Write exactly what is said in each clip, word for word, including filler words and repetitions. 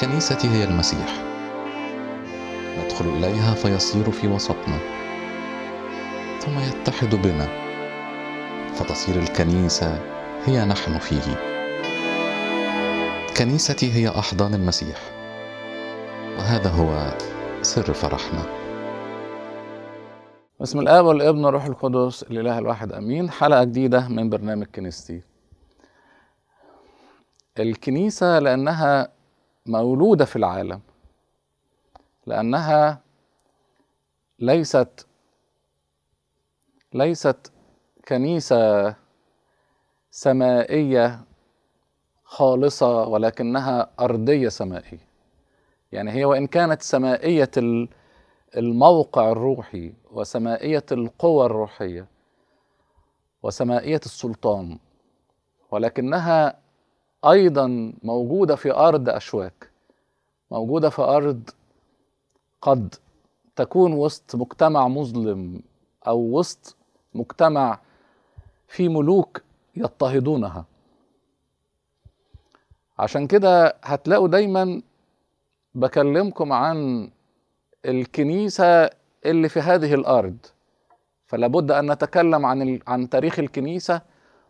كنيستي هي المسيح، ندخل إليها فيصير في وسطنا، ثم يتحد بنا، فتصير الكنيسة هي نحن فيه. كنيستي هي أحضان المسيح، وهذا هو سر فرحنا. بسم الآب والابن والروح القدس الإله الواحد أمين. حلقة جديدة من برنامج كنيستي. الكنيسة لأنها مولودة في العالم، لأنها ليست ليست كنيسة سمائية خالصة، ولكنها أرضية سمائية. يعني هي وإن كانت سمائية الموقع الروحي وسمائية القوى الروحية وسمائية السلطان، ولكنها أيضا موجودة في أرض أشواك، موجودة في أرض قد تكون وسط مجتمع مظلم أو وسط مجتمع في ملوك يضطهدونها. عشان كده هتلاقوا دايما بكلمكم عن الكنيسة اللي في هذه الأرض، فلا بد أن نتكلم عن ال... عن تاريخ الكنيسة،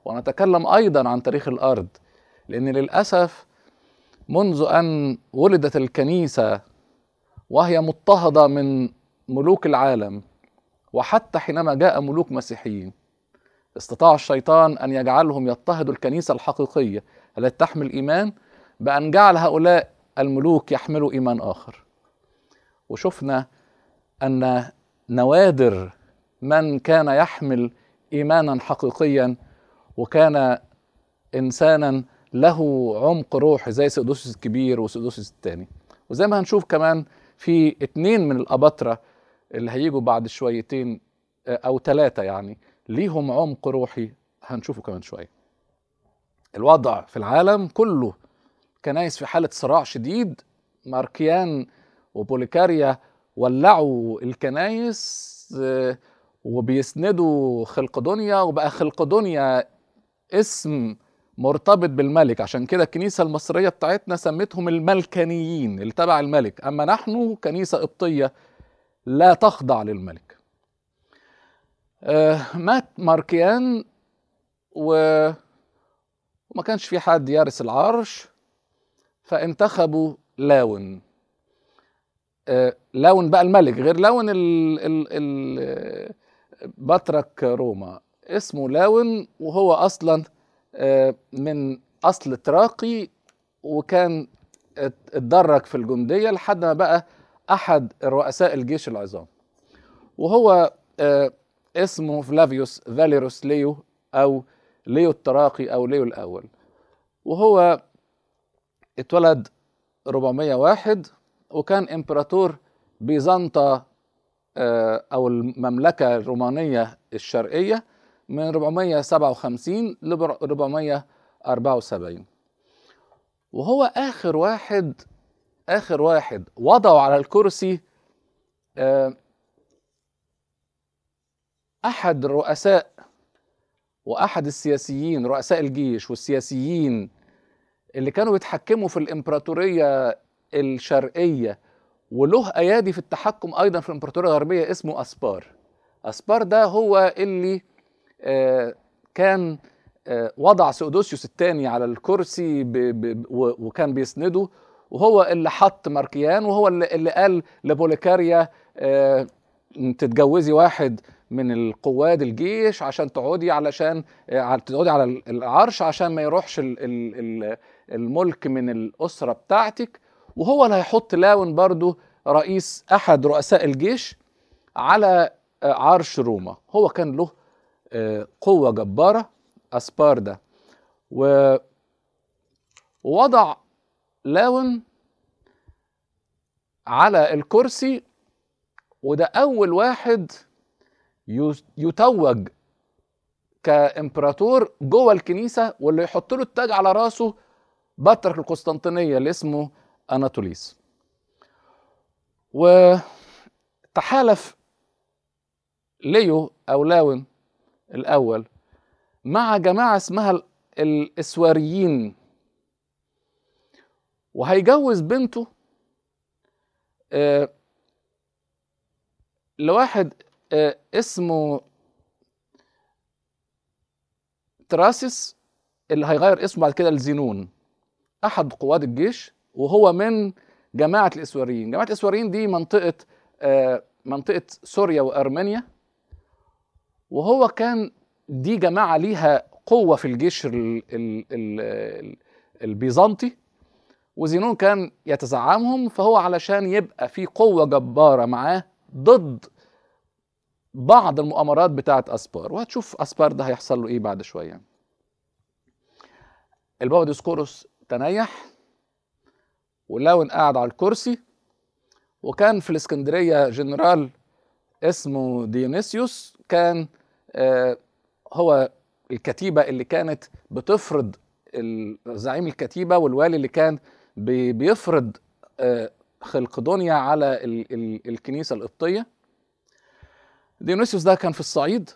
ونتكلم أيضا عن تاريخ الأرض، لأن للأسف منذ أن ولدت الكنيسة وهي مضطهدة من ملوك العالم، وحتى حينما جاء ملوك مسيحيين استطاع الشيطان أن يجعلهم يضطهدوا الكنيسة الحقيقية التي تحمل إيمان، بأن جعل هؤلاء الملوك يحملوا إيمان آخر. وشفنا أن نوادر من كان يحمل إيمانا حقيقيا وكان إنسانا له عمق روحي زي ثيودوسيوس الكبير وثيودوسيوس الثاني، وزي ما هنشوف كمان في اتنين من الأباطرة اللي هيجوا بعد شويتين أو ثلاثة، يعني ليهم عمق روحي هنشوفه كمان شوية. الوضع في العالم كله كنايس في حالة صراع شديد، ماركيان وبوليكاريا ولعوا الكنايس وبيسندوا خلقدونيا، وبقى خلقدونيا اسم مرتبط بالملك، عشان كده الكنيسة المصرية بتاعتنا سمتهم الملكانيين اللي تبع الملك، أما نحن كنيسة قبطية لا تخضع للملك. مات ماركيان وما كانش في حد يارس العرش، فانتخبوا لاون. لاون بقى الملك، غير لاون ال ال ال بطرك روما، اسمه لاون، وهو أصلا من أصل تراقي، وكان اتدرج في الجندية لحد ما بقى أحد رؤساء الجيش العظام، وهو اسمه فلافيوس فاليروس ليو أو ليو التراقي أو ليو الأول، وهو اتولد أربعمائة وواحد، وكان إمبراطور بيزنطة أو المملكة الرومانية الشرقية من أربعمائة وسبعة وخمسين ل أربعمائة وأربعة وسبعين، وهو آخر واحد آخر واحد وضعوا على الكرسي أحد الرؤساء وأحد السياسيين، رؤساء الجيش والسياسيين اللي كانوا بيتحكموا في الإمبراطورية الشرقية، وله أيادي في التحكم أيضا في الإمبراطورية الغربية، اسمه اسبار. اسبار ده هو اللي كان وضع ثيودوسيوس الثاني على الكرسي وكان بيسنده، وهو اللي حط ماركيان، وهو اللي قال لبوليكاريا تتجوزي واحد من القواد الجيش عشان تقعدي علشان تقعدي على العرش، عشان ما يروحش الملك من الأسرة بتاعتك، وهو اللي هيحط لاون برضو رئيس أحد رؤساء الجيش على عرش روما. هو كان له قوة جبارة اسبار ده، ووضع لاون على الكرسي، وده أول واحد يتوج كإمبراطور جوه الكنيسة، واللي يحط له التاج على راسه بطرك القسطنطينية اللي اسمه أناتوليس. وتحالف ليو أو لاون الأول مع جماعة اسمها الأسوريين، وهيجوز بنته آه لواحد آه اسمه تراسيس اللي هيغير اسمه بعد كده لزينون، احد قواد الجيش وهو من جماعه الاسوريين. جماعه الاسوريين دي منطقه آه منطقه سوريا وارمينيا، وهو كان دي جماعه ليها قوه في الجيش ال ال ال البيزنطي، وزينون كان يتزعمهم، فهو علشان يبقى في قوه جباره معاه ضد بعض المؤامرات بتاعه اسبار، وهتشوف اسبار ده هيحصل له ايه بعد شويه. البابا ديوسقورس تنيح، ولاون قاعد على الكرسي، وكان في الاسكندريه جنرال اسمه ديونيسيوس، كان آه هو الكتيبه اللي كانت بتفرض، زعيم الكتيبه والوالي اللي كان بيفرض آه خلقدونيا على ال ال الكنيسه القبطيه. ديونيسيوس ده كان في الصعيد،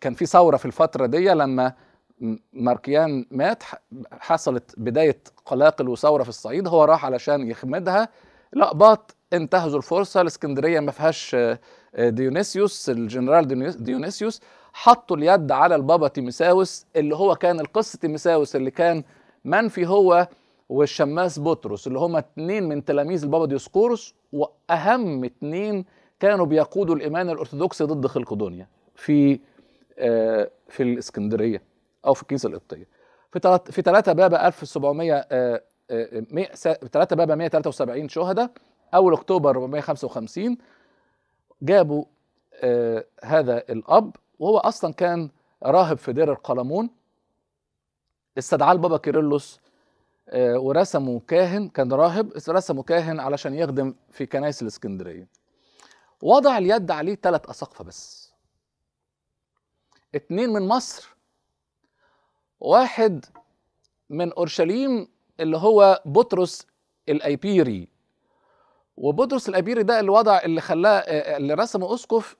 كان في ثوره في الفتره دي لما ماركيان مات، حصلت بدايه قلاقل وثوره في الصعيد، هو راح علشان يخمدها، لقباط انتهزوا الفرصه، الاسكندريه ما فيهاش ديونيسيوس، الجنرال ديونيسيوس حطوا اليد على البابا تيموثاوس اللي هو كان القس تيموثاوس اللي كان منفي، هو والشماس بطرس اللي هما اتنين من تلاميذ البابا ديوسقورس، واهم اتنين كانوا بيقودوا الايمان الارثوذكسي ضد خلقدونيا في آه في الاسكندريه او في الكنيسه القبطيه. في في ثلاثة بابا ألف وسبعمية آه آه ثلاثة بابا مية وتلاتة وسبعين شهداء، اول اكتوبر أربعمية وخمسة وخمسين جابوا آه هذا الاب، وهو اصلا كان راهب في دير القلمون. استدعاه البابا كيرلس آه ورسموا كاهن، كان راهب، رسموا كاهن علشان يخدم في كنائس الاسكندريه. وضع اليد عليه ثلاث اساقفه بس، اتنين من مصر، واحد من اورشليم اللي هو بطرس الايبيري، وبطرس الايبيري ده اللي وضع اللي خلاه اللي رسمه اسقف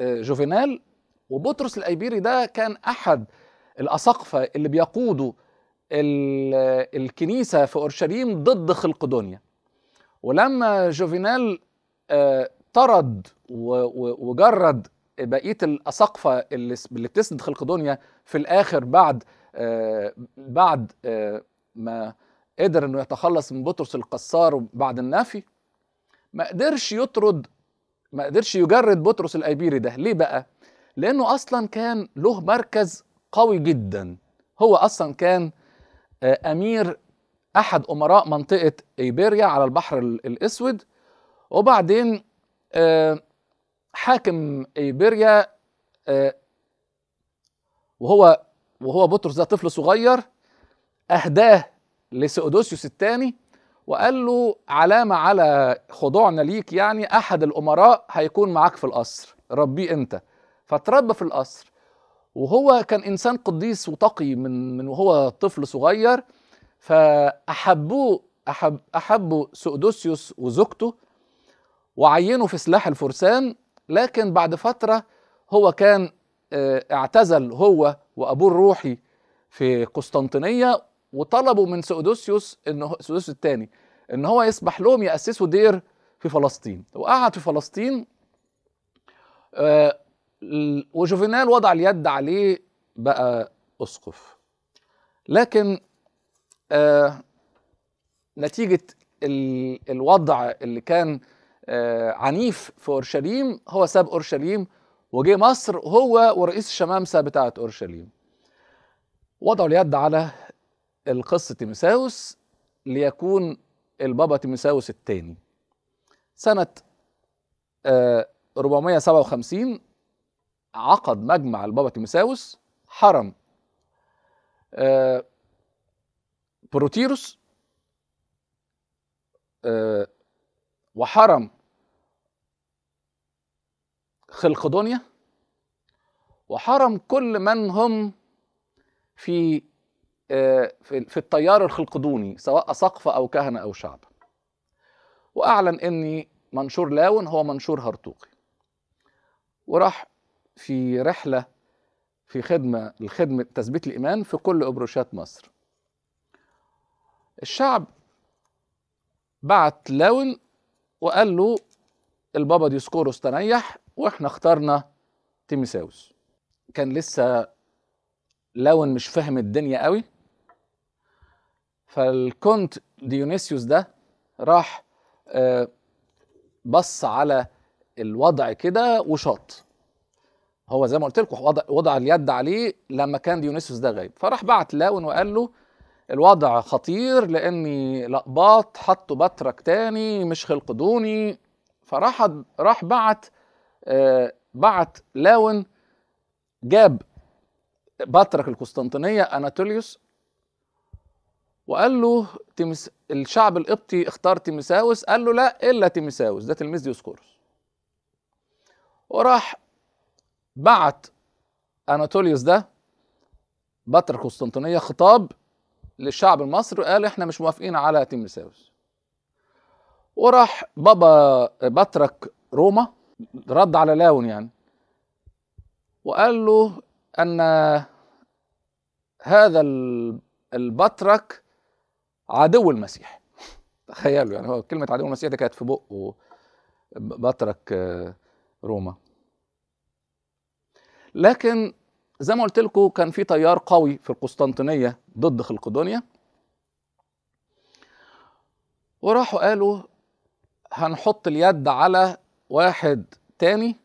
جوفينال، وبطرس الايبيري ده كان احد الاساقفه اللي بيقودوا الكنيسه في اورشليم ضد خلقدونيا. ولما جوفينال طرد وجرد بقيه الاساقفه اللي بتسند خلقدونيا في الاخر بعد آه بعد آه ما قدر انه يتخلص من بطرس القصار بعد النفي، ما قدرش يطرد ما قدرش يجرد بطرس الايبيري ده. ليه بقى؟ لانه اصلا كان له مركز قوي جدا، هو اصلا كان آه امير احد امراء منطقه ايبيريا على البحر الاسود، وبعدين آه حاكم ايبيريا، آه وهو وهو بطرس ده طفل صغير، اهداه لثيودوسيوس الثاني وقال له علامه على خضوعنا ليك، يعني احد الامراء هيكون معاك في القصر، ربيه انت. فتربى في القصر، وهو كان انسان قديس وتقي من من وهو طفل صغير، فاحبوه احب احبوا ثيودوسيوس وزوجته وعينه في سلاح الفرسان. لكن بعد فترة هو كان اعتزل هو وأبوه الروحي في قسطنطينية، وطلبوا من ثيودوسيوس انه ثيودوسيوس الثاني ان هو يسمح لهم يأسسوا دير في فلسطين، وقعد في فلسطين. وجوفينال وضع اليد عليه بقى أسقف، لكن نتيجة الوضع اللي كان عنيف في اورشليم، هو ساب اورشليم وجه مصر، هو ورئيس الشمامسه بتاعه اورشليم. وضعوا اليد على القس تيموثاوس ليكون البابا تيموثاوس الثاني. سنه آه أربعمية وسبعة وخمسين عقد مجمع البابا تيموثاوس حرم آه بروتيروس آه وحرم خلقدونيا، وحرم كل من هم في في التيار الخلقدوني، سواء اساقفه او كهنه او شعب. واعلن ان منشور لاون هو منشور هرطوقي، وراح في رحله في خدمه لخدمه تثبيت الايمان في كل ابروشات مصر. الشعب بعت لاون وقال له البابا ديوسقورس تنيح واحنا اخترنا تيموثاوس. كان لسه لاون مش فاهم الدنيا قوي، فالكونت ديونيسيوس ده راح بص على الوضع كده وشاط، هو زي ما قلت لكم وضع, وضع اليد عليه لما كان ديونيسيوس ده غايب، فراح بعت لاون وقال له الوضع خطير لاني لقباط حطوا باترك تاني مش خلقدوني. فراح راح بعت آه بعت لاون جاب باترك القسطنطينيه أناتوليوس وقال له تمس الشعب القبطي اختار تيموثاوس، قال له لا الا تيموثاوس ده تلميذ ديوسقورس. وراح بعت أناتوليوس ده باترك القسطنطينيه خطاب للشعب المصري وقال احنا مش موافقين على تيموثاوس. وراح بابا بطرك روما رد على لاون يعني وقال له ان هذا البطرك عدو المسيح. تخيلوا يعني هو كلمه عدو المسيح دي كانت في بقه بطرك روما. لكن زي ما قلت لكم كان في تيار قوي في القسطنطينيه ضد خلقدونيا، وراحوا قالوا هنحط اليد على واحد تاني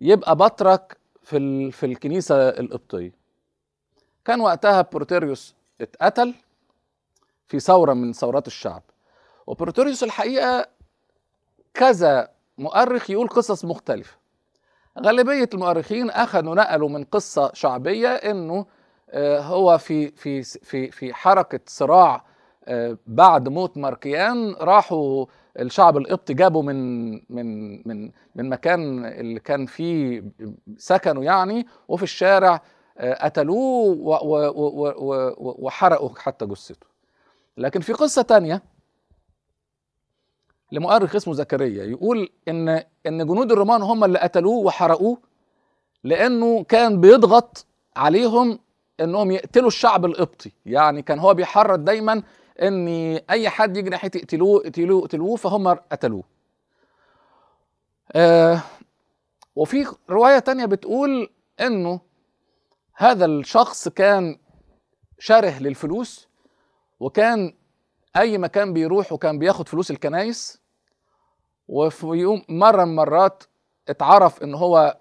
يبقى بطرك في في الكنيسه القبطيه. كان وقتها بروتيروس اتقتل في ثوره من ثورات الشعب، وبروتيروس الحقيقه كذا مؤرخ يقول قصص مختلفه. غالبيه المؤرخين اخذوا نقلوا من قصه شعبيه انه هو في في في في حركه صراع بعد موت ماركيان راحوا الشعب القبطي جابوا من من من من مكان اللي كان فيه سكنوا يعني، وفي الشارع قتلوه وحرقوا حتى جثته. لكن في قصه تانية لمؤرخ اسمه زكريا يقول ان ان جنود الرومان هم اللي قتلوه وحرقوه لانه كان بيضغط عليهم انهم يقتلوا الشعب القبطي، يعني كان هو بيحرض دايما ان اي حد يجي ناحيته اقتلوه اقتلوه اقتلوه فهم قتلوه. آه وفي روايه تانية بتقول انه هذا الشخص كان شره للفلوس وكان اي مكان بيروح وكان بياخد فلوس الكنايس، وفي يوم مره من مرات اتعرف ان هو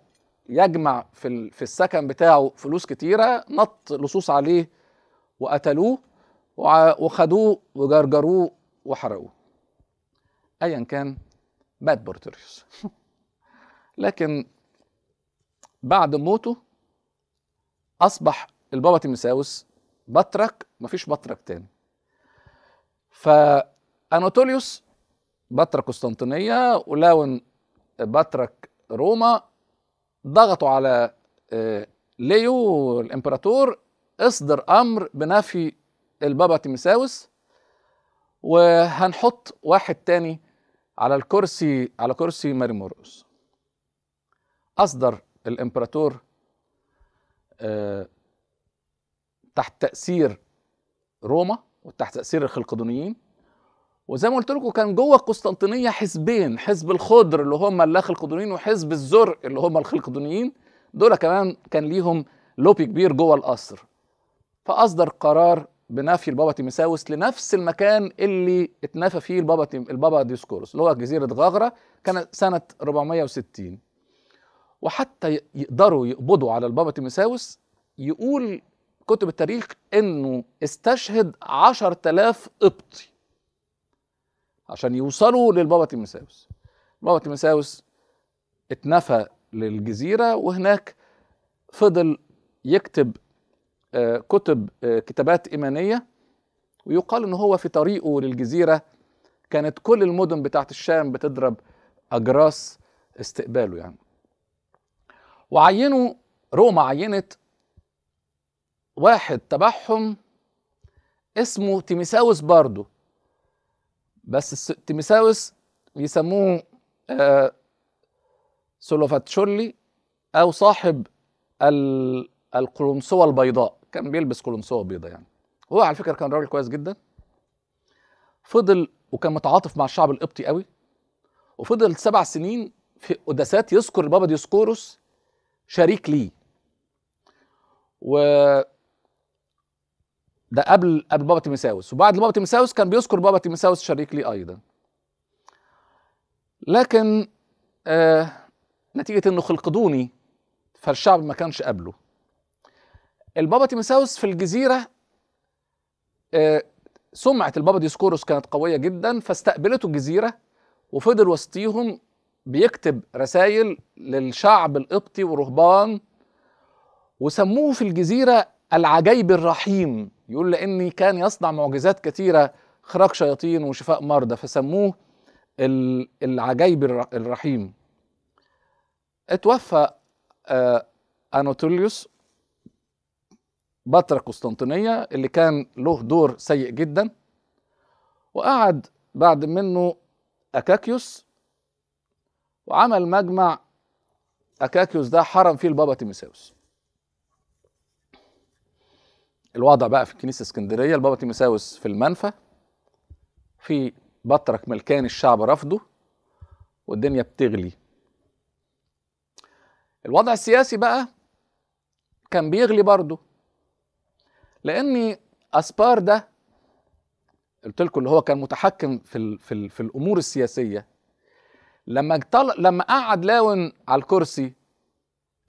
يجمع في في السكن بتاعه فلوس كتيره، نط لصوص عليه وقتلوه وخدوه وجرجروه وحرقوه. ايا كان مات بروتيروس لكن بعد موته اصبح البابا تيموثاوس بطرك، مفيش بطرك تاني. فأناتوليوس بطرك قسطنطينيه ولاون بطرك روما ضغطوا على ليو الامبراطور اصدر امر بنفي البابا تيموثاوس وهنحط واحد تاني على الكرسي على كرسي ماريموروس. اصدر الامبراطور تحت تاثير روما وتحت تاثير الخلقدونيين، وزي ما قلت لكم كان جوه القسطنطينيه حزبين، حزب الخضر اللي هم اللاخلقدونيين وحزب الزرق اللي هم الخلقدونيين، دول كمان كان ليهم لوبي كبير جوه القصر. فاصدر قرار بنفي البابا تيموثاوس لنفس المكان اللي اتنفى فيه البابا تيم... البابا ديوسقورس اللي هو جزيره غاغره، كانت سنه أربعمائة وستين. وحتى يقدروا يقبضوا على البابا تيموثاوس يقول كتب التاريخ انه استشهد عشرة آلاف قبطي عشان يوصلوا للبابا تيموثاوس. البابا تيموثاوس اتنفى للجزيره وهناك فضل يكتب آه كتب آه كتابات ايمانيه، ويقال ان هو في طريقه للجزيره كانت كل المدن بتاعت الشام بتضرب اجراس استقباله يعني. وعينوا روما عينت واحد تبعهم اسمه تيموثاوس برضه، بس تيموثاوس يسموه آه سولوفاتشولي او صاحب القلنسوه البيضاء، كان بيلبس قلنسوه بيضاء يعني. هو على فكره كان راجل كويس جدا فضل وكان متعاطف مع الشعب القبطي قوي، وفضل سبع سنين في قداسات يذكر البابا ديوسقورس شريك ليه. و ده قبل قبل بابا تيموثاوس، وبعد بابا تيموثاوس كان بيذكر بابا تيموثاوس شريك ليه ايضا. لكن آه نتيجه انه خلقدوني فالشعب ما كانش قابله. البابا تيموثاوس في الجزيره آه سمعه البابا ديوسقورس كانت قويه جدا فاستقبلته الجزيره، وفضل وسطيهم بيكتب رسائل للشعب القبطي ورهبان، وسموه في الجزيره العجيب الرحيم، يقول لاني كان يصنع معجزات كثيره، اخراج شياطين وشفاء مرضى، فسموه العجيب الرحيم. اتوفى آه أناتوليوس بطر قسطنطينية اللي كان له دور سيء جدا، وقعد بعد منه أكاكيوس، وعمل مجمع أكاكيوس ده حرم فيه البابا تيموثاوس. الوضع بقى في الكنيسة الاسكندرية البابا تيموثاوس في المنفى، في بطرك ملكان الشعب رفضه، والدنيا بتغلي. الوضع السياسي بقى كان بيغلي برضه، لأن اسبار ده قلت لكم اللي هو كان متحكم في ال في, ال في الامور السياسيه، لما لما قعد لاون على الكرسي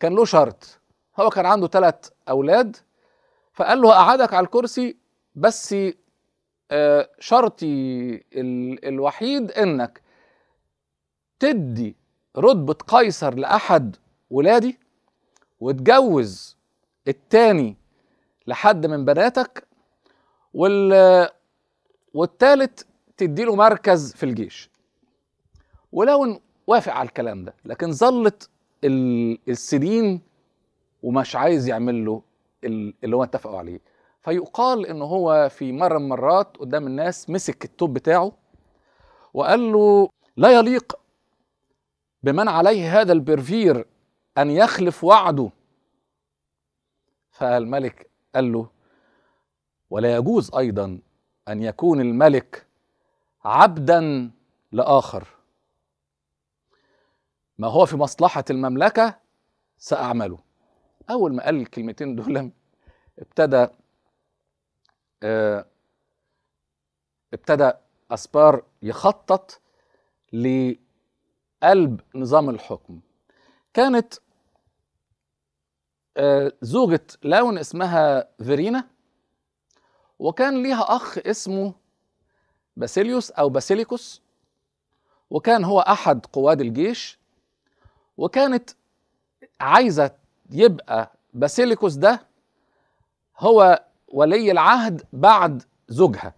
كان له شرط. هو كان عنده ثلاث اولاد، فقال له هقعدك على الكرسي بس آه شرطي ال الوحيد انك تدي رتبه قيصر لاحد ولادي وتجوز الثاني لحد من بناتك، وال والثالث تديله مركز في الجيش. ولو وافق على الكلام ده، لكن ظلت السنين ومش عايز يعمل له اللي هو اتفقوا عليه. فيقال ان هو في مره من المرات قدام الناس مسك التوب بتاعه وقال له لا يليق بمن عليه هذا البرفير ان يخلف وعده. فالملك قال له ولا يجوز أيضا أن يكون الملك عبدا لآخر، ما هو في مصلحة المملكة سأعمله. أول ما قال الكلمتين دول ابتدى اه ابتدى أسبار يخطط لقلب نظام الحكم. كانت زوجة لاون اسمها ذرينا، وكان ليها أخ اسمه باسيليوس أو باسيليكوس، وكان هو أحد قواد الجيش، وكانت عايزة يبقى باسيليكوس ده هو ولي العهد بعد زوجها،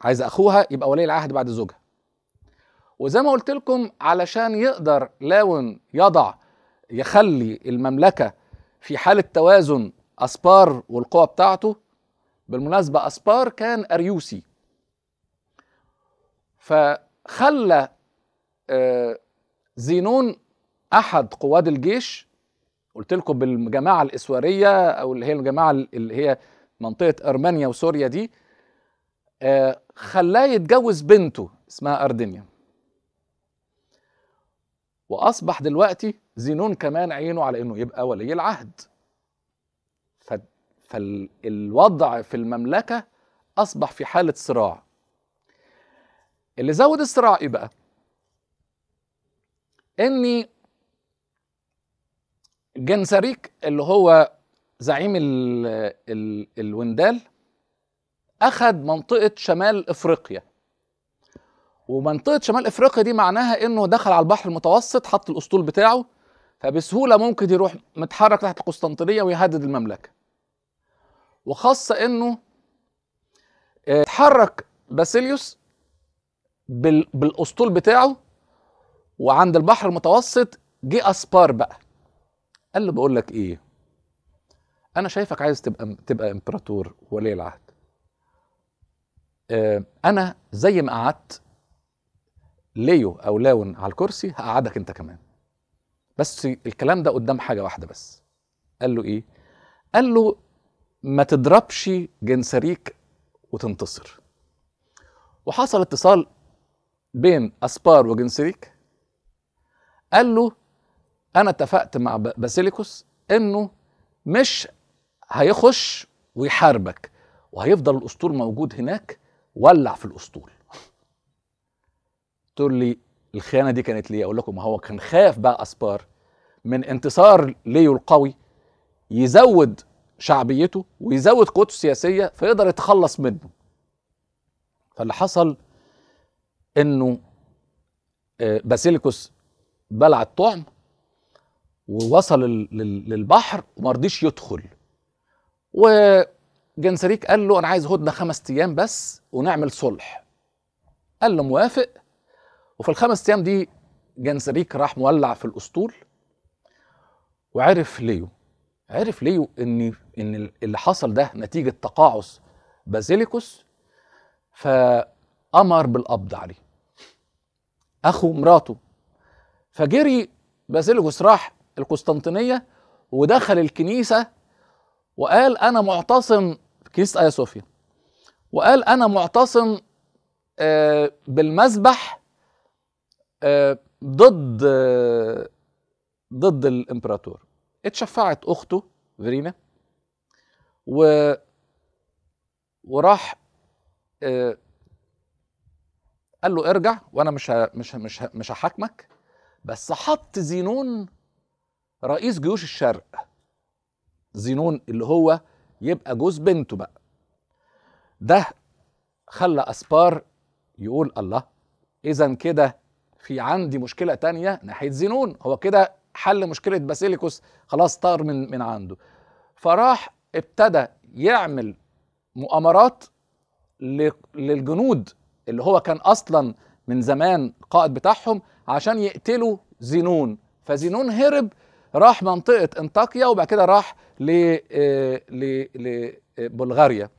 عايزة أخوها يبقى ولي العهد بعد زوجها. وزي ما قلت لكم علشان يقدر لاون يضع يخلي المملكة في حالة توازن أسبار والقوة بتاعته، بالمناسبة أسبار كان أريوسي، فخلى زينون أحد قواد الجيش، قلت لكم بالجماعة الإسوارية أو اللي هي الجماعة اللي هي منطقة أرمينيا وسوريا دي، خلاه يتجوز بنته اسمها أردنيا. وأصبح دلوقتي زينون كمان عينه على إنه يبقى ولي العهد. فالوضع في المملكة أصبح في حالة صراع. اللي زود الصراع إيه بقى؟ إن جنزاريك اللي هو زعيم ال ال الوندال أخذ منطقة شمال إفريقيا، ومنطقة شمال إفريقيا دي معناها إنه دخل على البحر المتوسط، حط الأسطول بتاعه، فبسهولة ممكن يروح متحرك تحت القسطنطينية ويهدد المملكة. وخاصة إنه اتحرك باسيليوس بالأسطول بتاعه، وعند البحر المتوسط جه أسبار بقى قال له بقول لك إيه، أنا شايفك عايز تبقى تبقى إمبراطور ولي العهد، أنا زي ما قعدت ليو أو لاون على الكرسي هقعدك أنت كمان، بس الكلام ده قدام حاجة واحدة بس. قال له إيه؟ قال له ما تضربش جنزاريك وتنتصر، وحصل اتصال بين اسبار وجنزاريك، قال له انا اتفقت مع باسيليكوس انه مش هيخش ويحاربك وهيفضل الاسطول موجود هناك، ولع في الاسطول. تقول لي الخيانه دي كانت ليه؟ اقول لكم ما هو كان خايف بقى اسبار من انتصار ليو القوي يزود شعبيته ويزود قوته السياسيه فيقدر يتخلص منه. فاللي حصل انه باسيليكوس بلع الطعم ووصل للبحر وما رضيش يدخل، وجنزاريك قال له انا عايز هدنه خمس ايام بس ونعمل صلح. قال له موافق. وفي الخمس ايام دي جنزاريك راح مولع في الاسطول، وعرف ليو عرف ليو ان ان اللي حصل ده نتيجه تقاعس باسيليكوس، فامر بالقبض عليه اخو مراته. فجري باسيليكوس راح القسطنطينيه ودخل الكنيسه وقال انا معتصم، في كنيسه ايا صوفيا، وقال انا معتصم آه بالمذبح آه ضد آه ضد الامبراطور. اتشفعت اخته ذرينا و وراح آه قال له ارجع وانا مش ه... مش ه... مش ه... مش هحاكمك، بس حط زينون رئيس جيوش الشرق، زينون اللي هو يبقى جوز بنته بقى. ده خلى اسبار يقول الله، اذا كده في عندي مشكله تانية ناحيه زينون، هو كده حل مشكله باسيليكوس خلاص طار من من عنده. فراح ابتدى يعمل مؤامرات للجنود اللي هو كان اصلا من زمان قائد بتاعهم عشان يقتلوا زينون. فزينون هرب راح منطقه انطاكيا، وبعد كده راح لبلغاريا،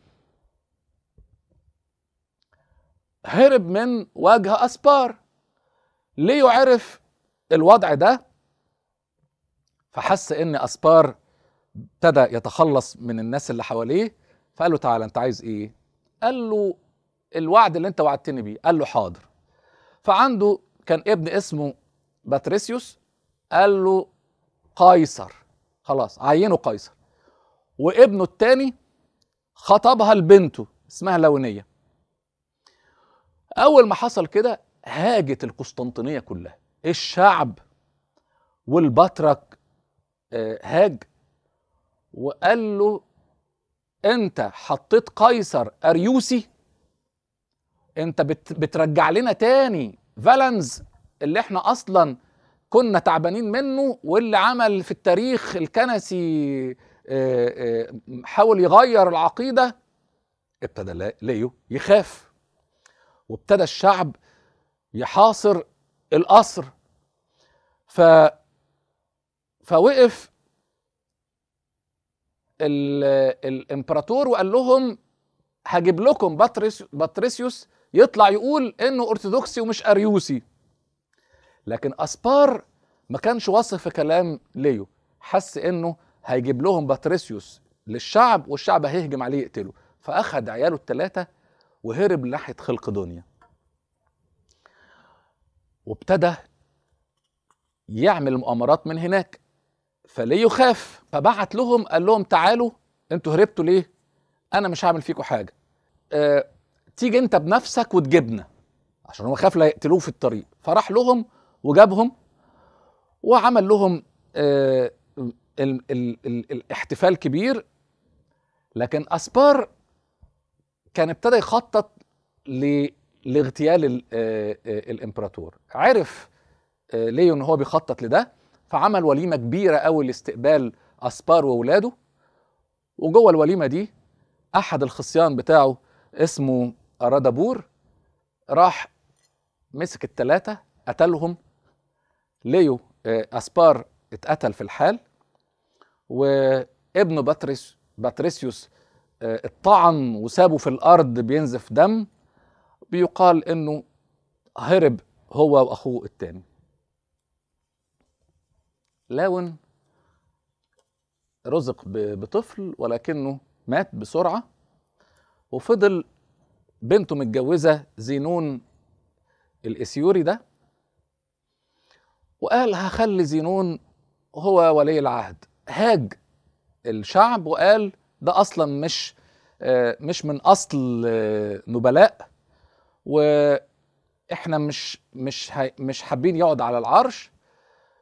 هرب من وجه اسبار. ليو عرف الوضع ده، فحس ان اسبار ابتدى يتخلص من الناس اللي حواليه، فقال له تعالى انت عايز ايه؟ قال له الوعد اللي انت وعدتني بيه، قال له حاضر. فعنده كان ابن اسمه باتريسيوس، قال له قيصر، خلاص عينه قيصر. وابنه الثاني خطبها لبنته اسمها لونيه. اول ما حصل كده هاجت القسطنطينيه كلها، الشعب والبطرك هاج وقال له انت حطيت قيصر اريوسي، انت بترجع لنا تاني فالنز اللي احنا اصلا كنا تعبانين منه، واللي عمل في التاريخ الكنسي حاول يغير العقيده. ابتدى ليو يخاف، وابتدى الشعب يحاصر القصر. ف فوقف ال... الامبراطور وقال لهم هجيب لكم بطرس... باتريسيوس يطلع يقول انه ارثوذكسي ومش اريوسي. لكن اسبار ما كانش واثق في كلام ليو، حس انه هيجيب لهم باتريسيوس للشعب والشعب هيهجم عليه يقتله، فاخد عياله الثلاثه وهرب ناحيه خلقدونيا، وابتدى يعمل مؤامرات من هناك. فليو خاف، فبعت لهم قال لهم تعالوا انتوا هربتوا ليه؟ انا مش هعمل فيكم حاجه، أه تيجي انت بنفسك وتجيبنا، عشان هو خاف لا يقتلوه في الطريق. فراح لهم وجابهم وعمل لهم أه ال ال ال الاحتفال كبير. لكن اسبار كان ابتدى يخطط لاغتيال الامبراطور. عرف ليو ان هو بيخطط لده، فعمل وليمه كبيره قوي لاستقبال اسبار واولاده. وجوه الوليمه دي احد الخصيان بتاعه اسمه أرادبور راح مسك الثلاثه قتلهم. ليو اسبار اتقتل في الحال، وابنه باتريس باتريسيوس اتطعن وسابه في الارض بينزف دم، بيقال انه هرب هو واخوه الثاني. لاون رزق بطفل ولكنه مات بسرعه، وفضل بنته متجوزة زينون الإثيوري ده، وقال هخلي زينون هو ولي العهد. هاج الشعب وقال ده أصلا مش مش من أصل نبلاء، وإحنا مش مش مش حابين يقعد على العرش.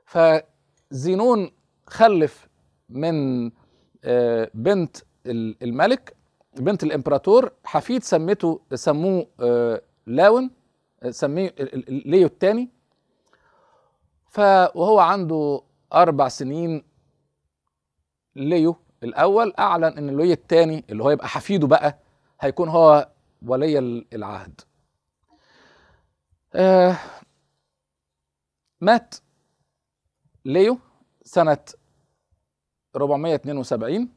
فزينون خلف من بنت الملك، بنت الامبراطور، حفيد سمته سموه لاون، سميه ليو الثاني. فهو عنده اربع سنين ليو الاول اعلن ان ليو الثاني اللي هو يبقى حفيده بقى هيكون هو ولي العهد. آه مات ليو سنه أربعمائة واثنين وسبعين،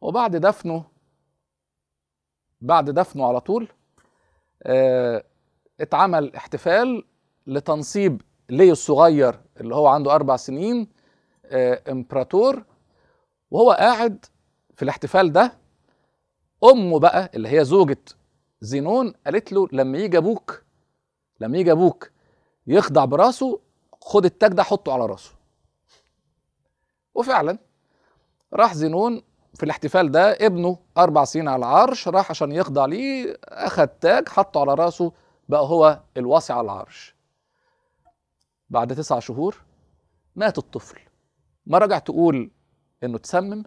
وبعد دفنه بعد دفنه على طول آه اتعمل احتفال لتنصيب ليو الصغير اللي هو عنده أربع سنين آه امبراطور. وهو قاعد في الاحتفال ده، أمه بقى اللي هي زوجة زينون قالت له لما يجي أبوك لما يجي أبوك يخضع براسه خد التاج ده حطه على راسه. وفعلا راح زينون في الاحتفال ده، ابنه أربع سنين على العرش، راح عشان يخضع ليه، أخد تاج حطه على راسه، بقى هو الوصي على العرش. بعد تسع شهور مات الطفل. ما رجع تقول إنه تسمم،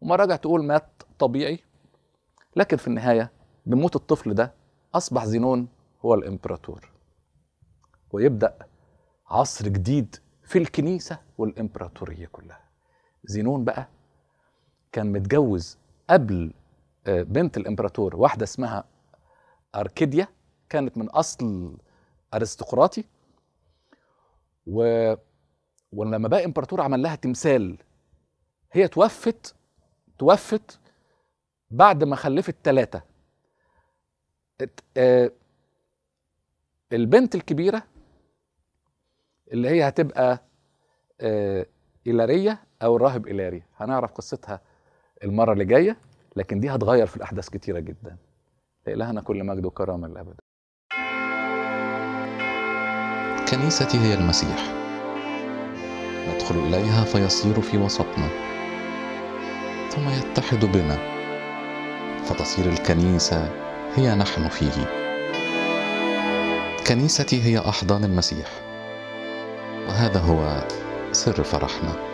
وما رجع تقول مات طبيعي، لكن في النهاية بموت الطفل ده أصبح زينون هو الإمبراطور، ويبدأ عصر جديد في الكنيسة والإمبراطورية كلها. زينون بقى كان متجوز قبل بنت الإمبراطور واحدة اسمها أركيديا، كانت من أصل أرستقراطي، و... ولما بقى إمبراطور عمل لها تمثال. هي توفت توفت بعد ما خلفت ثلاثة. البنت الكبيرة اللي هي هتبقى إلارية أو الراهب إلارية، هنعرف قصتها المرة اللي جاية، لكن دي هتغير في الأحداث كتيرة جدا. لإلهنا كل مجد وكرامة للأبد. كنيستي هي المسيح، ندخل إليها فيصير في وسطنا، ثم يتحد بنا فتصير الكنيسة هي نحن فيه. كنيستي هي أحضان المسيح، وهذا هو سر فرحنا.